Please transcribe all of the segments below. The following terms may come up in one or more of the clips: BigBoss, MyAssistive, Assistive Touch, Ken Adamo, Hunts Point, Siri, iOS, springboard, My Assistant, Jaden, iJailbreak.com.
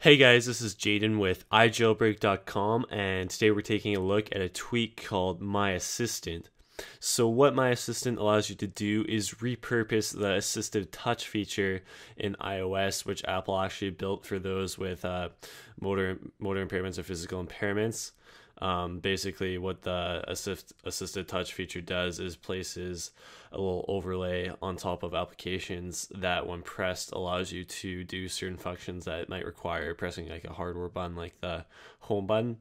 Hey guys, this is Jaden with iJailbreak.com, and today we're taking a look at a tweak called My Assistant. So what My Assistant allows you to do is repurpose the Assistive Touch feature in iOS, which Apple actually built for those with motor impairments or physical impairments. Basically what the Assistive Touch feature does is places a little overlay on top of applications that when pressed allows you to do certain functions that might require pressing like a hardware button like the home button.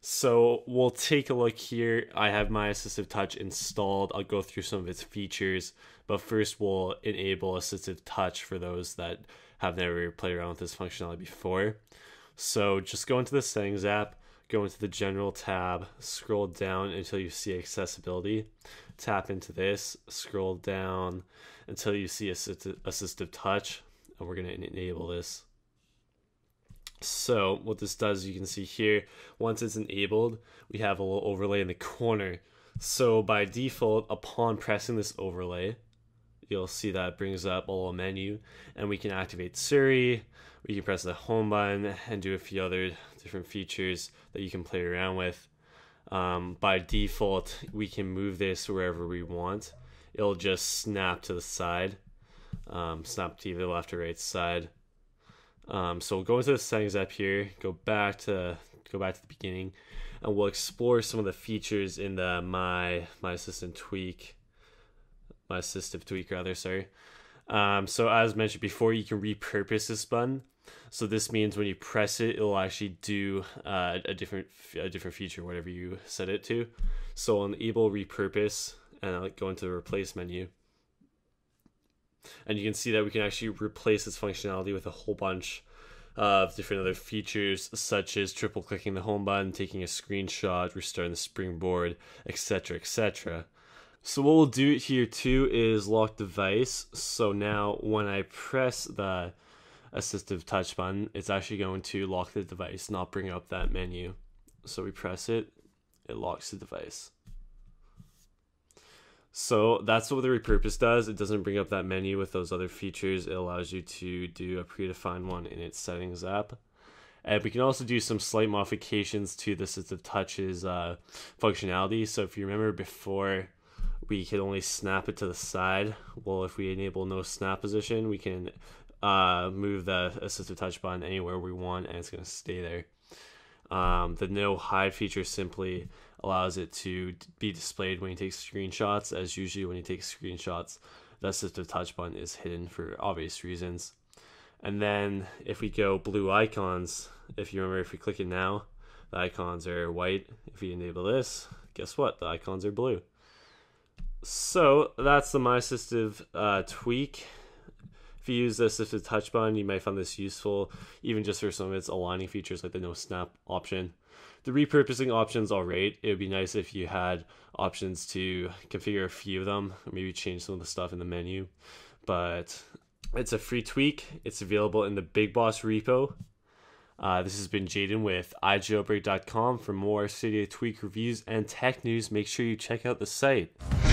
So we'll take a look here. I have my Assistive Touch installed. I'll go through some of its features, but first we'll enable Assistive Touch for those that have never played around with this functionality before. So just go into the Settings app, go into the General tab, scroll down until you see Accessibility, tap into this, scroll down until you see Assistive Touch, and we're going to enable this. So what this does, you can see here, once it's enabled, we have a little overlay in the corner. So by default, upon pressing this overlay, you'll see that it brings up a little menu, and we can activate Siri, we can press the home button and do a few other different features that you can play around with. By default, we can move this wherever we want. It'll just snap to the side, snap to either left or right side. So we'll go into the Settings app here, go back to the beginning, and we'll explore some of the features in the My Assistive tweak. So as mentioned before, you can repurpose this button. So this means when you press it, it'll actually do a different feature, whatever you set it to. So I'll enable repurpose, and I'll go into the replace menu. And you can see that we can actually replace this functionality with a whole bunch of different other features, such as triple clicking the home button, taking a screenshot, restarting the springboard, etc., etc. So what we'll do here too is lock device. So now when I press the Assistive Touch button, it's actually going to lock the device, not bring up that menu. So we press it, it locks the device. So that's what the repurpose does. It doesn't bring up that menu with those other features. It allows you to do a predefined one in its Settings app. And we can also do some slight modifications to the Assistive Touch's functionality. So if you remember before, we can only snap it to the side. Well, if we enable no snap position, we can move the Assistive Touch button anywhere we want, and it's going to stay there. The no hide feature simply allows it to be displayed when you take screenshots, as usually when you take screenshots, the Assistive Touch button is hidden for obvious reasons. And then if we go blue icons, if you remember, if we click it now, the icons are white. If we enable this, guess what? The icons are blue. So that's the My Assistive tweak. If you use the Assistive Touch button, you might find this useful, even just for some of its aligning features like the no snap option. The repurposing options are great. It would be nice if you had options to configure a few of them, or maybe change some of the stuff in the menu. But it's a free tweak. It's available in the BigBoss repo. This has been Jaden with iJailbreak.com. For more studio tweak reviews and tech news, make sure you check out the site.